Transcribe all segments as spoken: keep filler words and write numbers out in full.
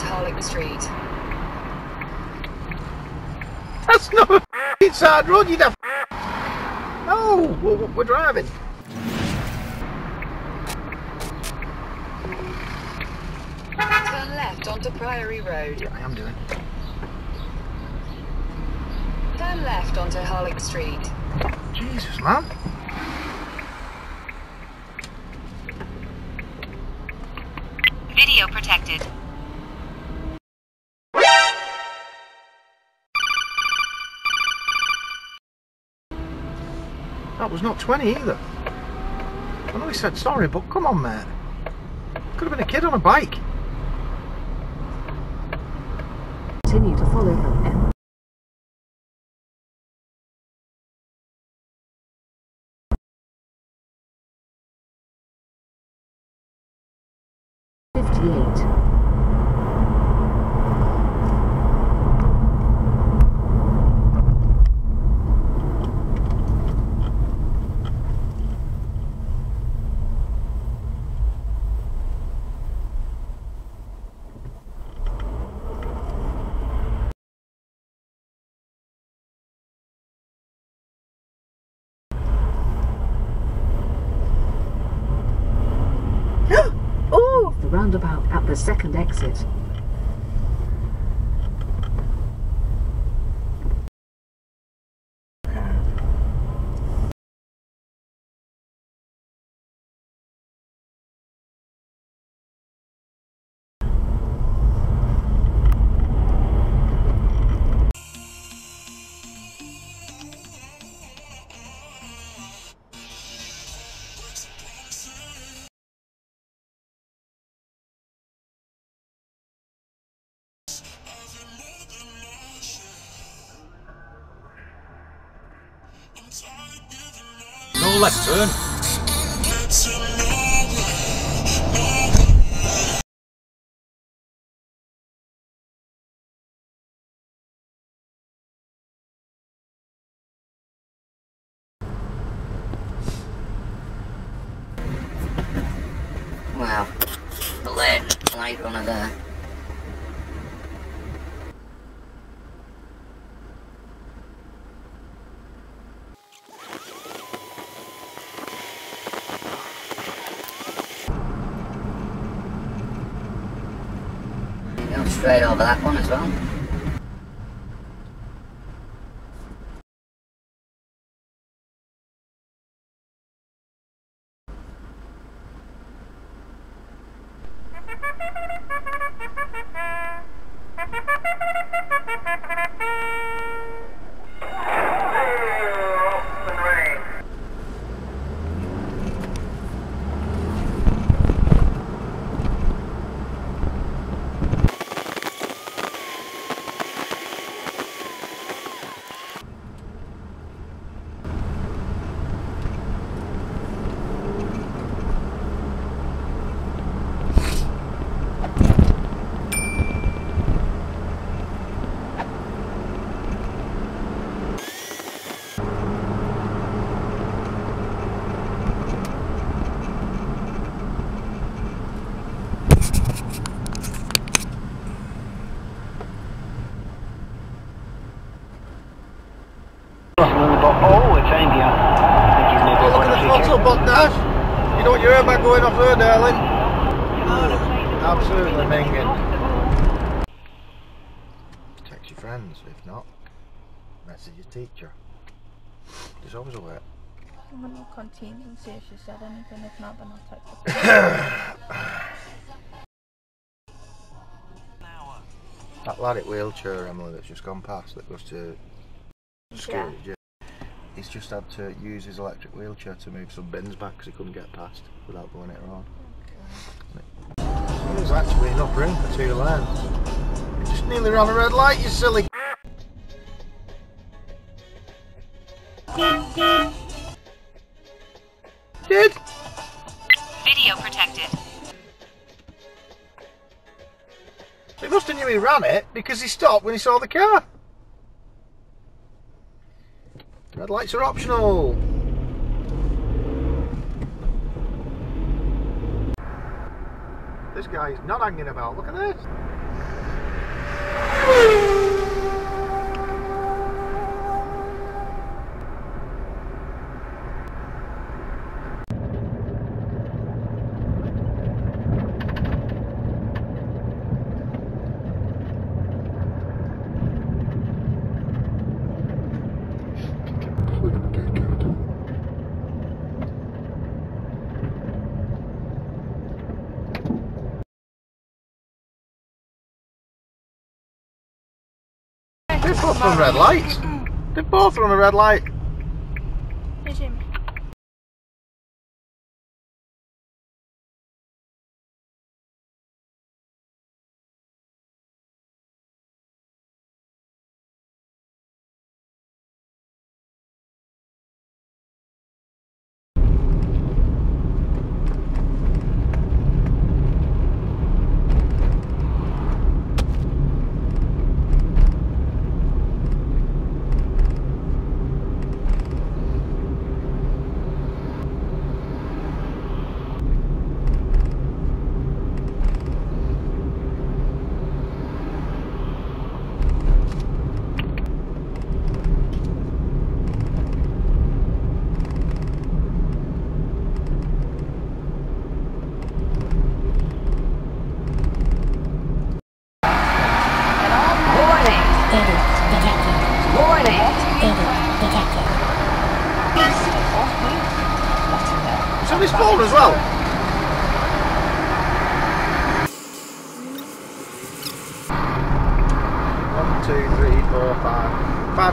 towards Harlick Street. That's not a f***ing side road, you'd have f***ing. No, we're, we're driving. Turn left onto Priory Road. Yeah, I am doing. Turn left onto Harlick Street. Jesus, man. Video protected. That was not twenty either. I know he said sorry, but come on, man. Could have been a kid on a bike. Continue to follow them. fifty-eight. Roundabout at the second exit. Left turn. Wow, the lead light runner there. Straight over that one as well. Going off road, darling. Absolutely minging. Text your friends, if not, message your teacher. There's always a way. I'm gonna continue and see if she said anything. If not, then I'll text her. That lad at wheelchair, Emily, that's just gone past, that goes to school. Yeah. He's just had to use his electric wheelchair to move some bins back because he couldn't get past without going it wrong. Okay. There's actually enough room for two lanes. You just nearly ran a red light, you silly. Kid. Video protected. He must have knew he ran it because he stopped when he saw the car. Red lights are optional. This guy is not hanging about. Look at this. They're both on red light. They're both on a red light.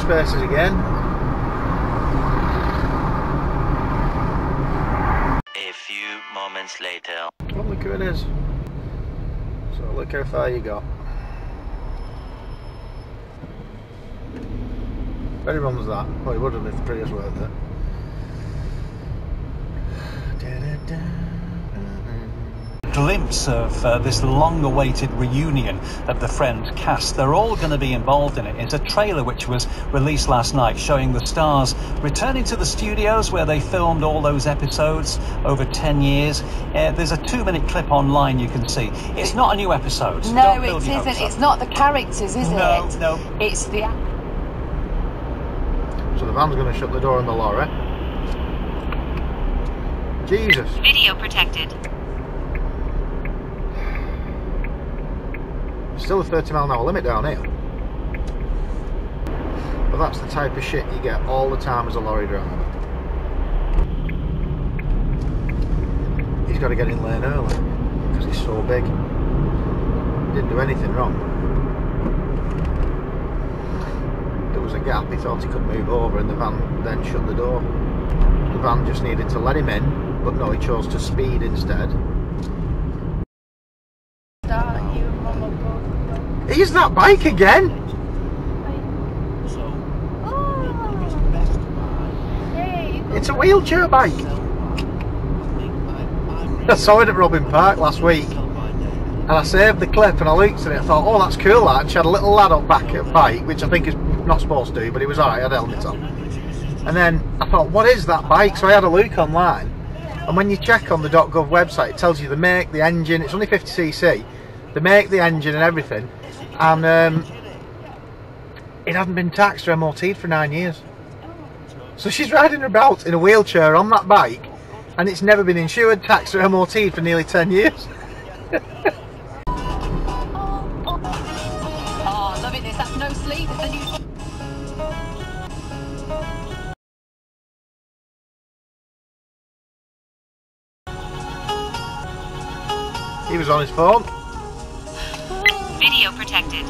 Spaces again. A few moments later. Oh, look who it is. So look how far you got. Very wrong was that. Well, he would have if the tree was worth it. Glimpse of uh, this long-awaited reunion of the Friends cast. They're all going to be involved in it. It's a trailer which was released last night showing the stars returning to the studios where they filmed all those episodes over ten years. Uh, there's a two-minute clip online you can see. It's not a new episode. No, it isn't. It's not the characters, is it? No, no. It's the... So the van's going to shut the door on the lorry. Jesus. Video protected. Still a thirty mile an hour limit down here, but that's the type of shit you get all the time as a lorry driver. He's got to get in lane early because he's so big. Didn't do anything wrong. There was a gap, he thought he could move over and the van then shut the door. The van just needed to let him in, but no, he chose to speed instead. He's that bike again! Oh. It's a wheelchair bike! I saw it at Robin Park last week and I saved the clip and I looked at it and I thought, oh, that's cool that, and she had a little lad up back at bike, which I think is not supposed to do, but he was alright, had a helmet on. And then I thought, what is that bike? So I had a look online, and when you check on the .gov website it tells you the make, the engine, it's only fifty c c, the make, the engine and everything. And um, it hadn't been taxed or M O T'd for nine years. So she's riding about in a wheelchair on that bike, and it's never been insured, taxed or M O T'd for nearly ten years. Oh, love it, this, that's no sleep. He was on his phone. Protected.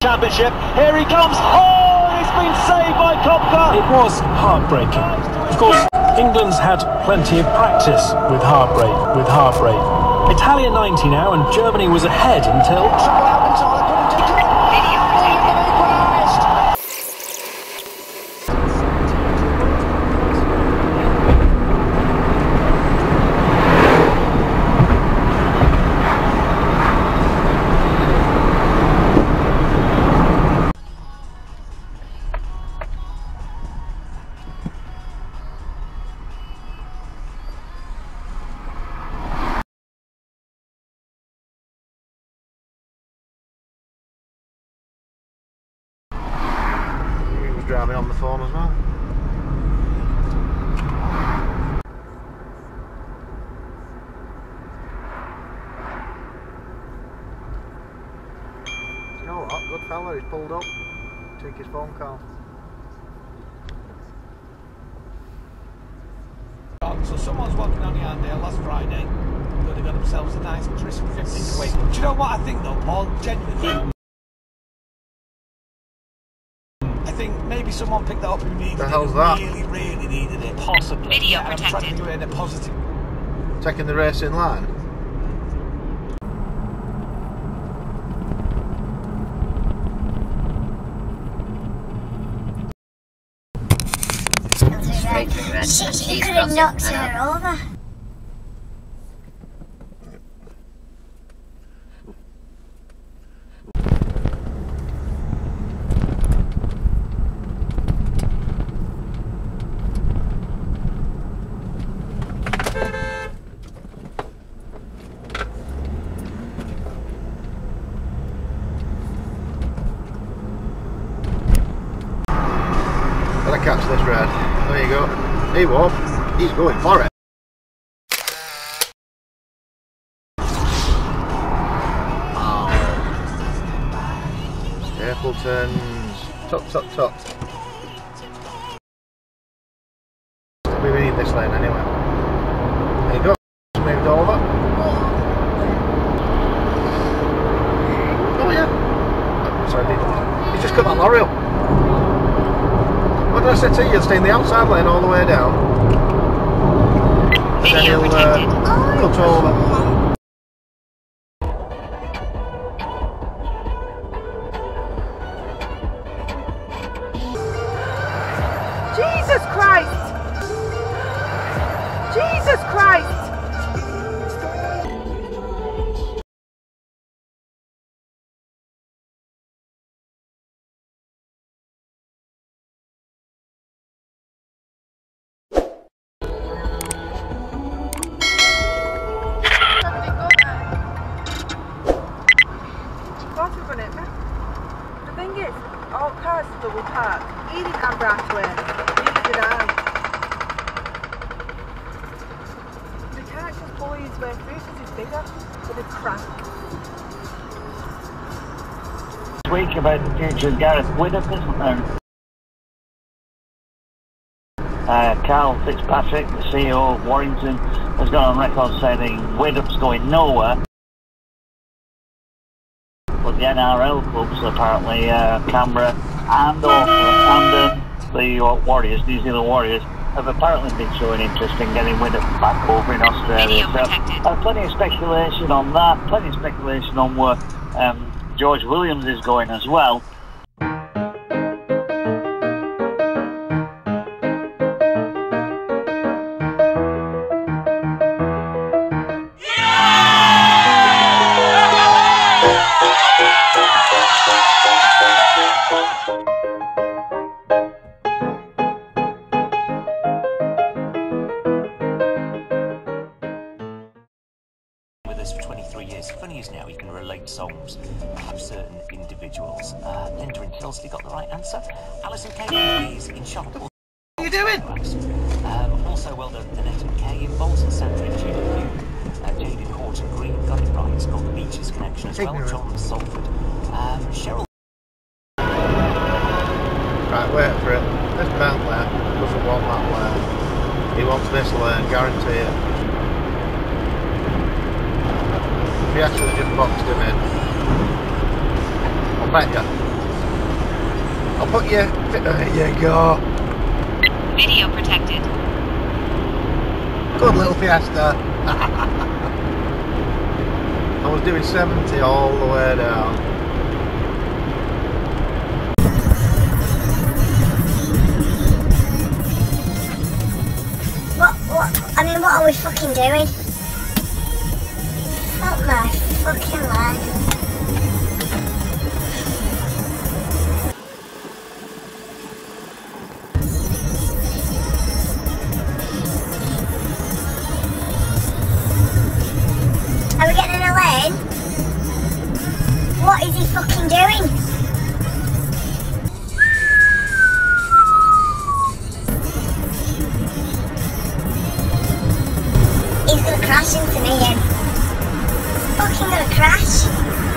Championship, here he comes. Oh, it's been saved by Kopka. It was heartbreaking. Of course, England's had plenty of practice with heartbreak, with heartbreak. Italia ninety now, and Germany was ahead until... Driving on the phone as well. You know what? Good fella, he's pulled up. Took his phone call. So someone's walking on the Arndale last Friday, but they got themselves a nice crisp fifteen quid. Do you know what I think though, Paul? Genuinely, I think maybe someone picked that up who needed it. The hell's that? Really, really needed it. Possibly. Video protected. I'm trying to do it in a positive. Checking the race in line. She, she could have knocked her over. Gotta catch this red. There you go. Hey Wob, he's going for it. Oh. Careful turns. Top, top, top. We need this lane anyway. There you go. Moved over. Oh yeah. Sorry, he's just cut that L'Oreal. What did I say to you? You'll stay in the outside lane all the way down. And then he'll uh, cut over. Jesus Christ! Jesus Christ! All cars to double park, even at Canberra, neither did I. They can't just bully his way through because he's bigger, so they're cramped. This week about the future of Gareth Widdop, isn't there? Uh, Carl Fitzpatrick, the C E O of Warrington, has gone on record saying Widdop's going nowhere. The N R L clubs apparently, uh, Canberra and Arndale, the uh, Warriors, New Zealand Warriors, have apparently been showing interest in getting Widdop back over in Australia. So, uh, plenty of speculation on that, plenty of speculation on where um, George Williams is going as well. twenty-three years. Funny is now you can relate songs of certain individuals. Uh, Linda and Tilsley got the right answer. Alison Kane is in shot. What are you doing? Um, also well done Annette and Kay in Bolton Centre in Tudor View. Uh, David Horton Green got it right. It's got the Beaches Connection as well. John Salford. Um, Cheryl. Right, wait for it. This belt there doesn't want that lane. He wants this lane, guarantee it. We actually just boxed him in. I'll bet you. I'll put you. There you go. Video protected. Good little fiesta. I was doing seventy all the way down. What? What? I mean, what are we fucking doing? Up my fucking life. Are we getting in a lane? What is he fucking doing? He's gonna crash into me and fucking gonna crash.